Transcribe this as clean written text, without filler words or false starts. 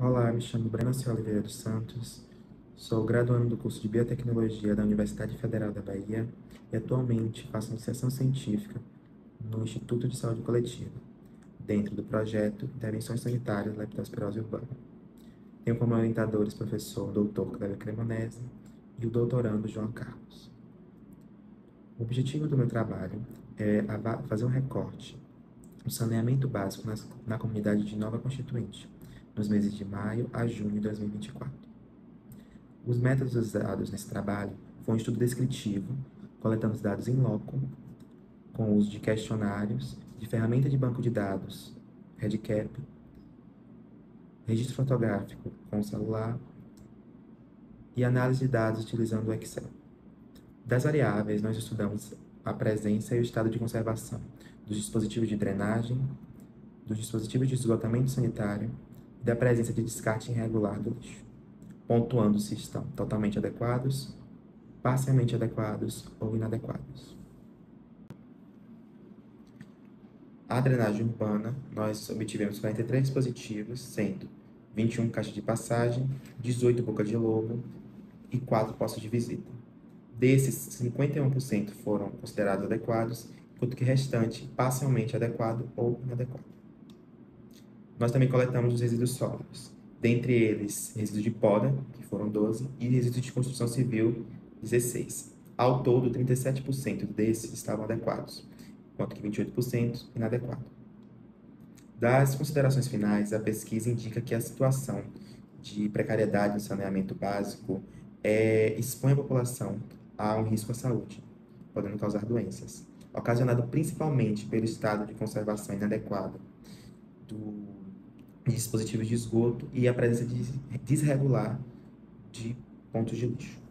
Olá, me chamo Breno Oliveira dos Santos, sou graduando do curso de Biotecnologia da Universidade Federal da Bahia e atualmente faço iniciação científica no Instituto de Saúde Coletiva, dentro do projeto Intervenções Sanitárias da Leptospirose Urbana. Tenho como orientadores o professor Dr. Cláudio Cremonese e o doutorando João Carlos. O objetivo do meu trabalho é fazer um recorte, um saneamento básico na comunidade de Nova Constituinte, nos meses de maio a junho de 2024. Os métodos usados nesse trabalho foi um estudo descritivo, coletando os dados em loco, com o uso de questionários, de ferramenta de banco de dados, RedCap, registro fotográfico com o celular e análise de dados utilizando o Excel. Das variáveis, nós estudamos a presença e o estado de conservação dos dispositivos de drenagem, dos dispositivos de esgotamento sanitário, da presença de descarte irregular do lixo, pontuando se estão totalmente adequados, parcialmente adequados ou inadequados. A drenagem urbana, nós obtivemos 43 positivos, sendo 21 caixas de passagem, 18 bocas de lobo e 4 postos de visita. Desses, 51% foram considerados adequados, enquanto que o restante parcialmente adequado ou inadequado. Nós também coletamos os resíduos sólidos, dentre eles resíduos de poda, que foram 12, e resíduos de construção civil, 16. Ao todo, 37% desses estavam adequados, enquanto que 28% inadequado. Das considerações finais, a pesquisa indica que a situação de precariedade no saneamento básico expõe a população a um risco à saúde, podendo causar doenças, ocasionado principalmente pelo estado de conservação inadequado de dispositivos de esgoto e a presença desregular de pontos de lixo.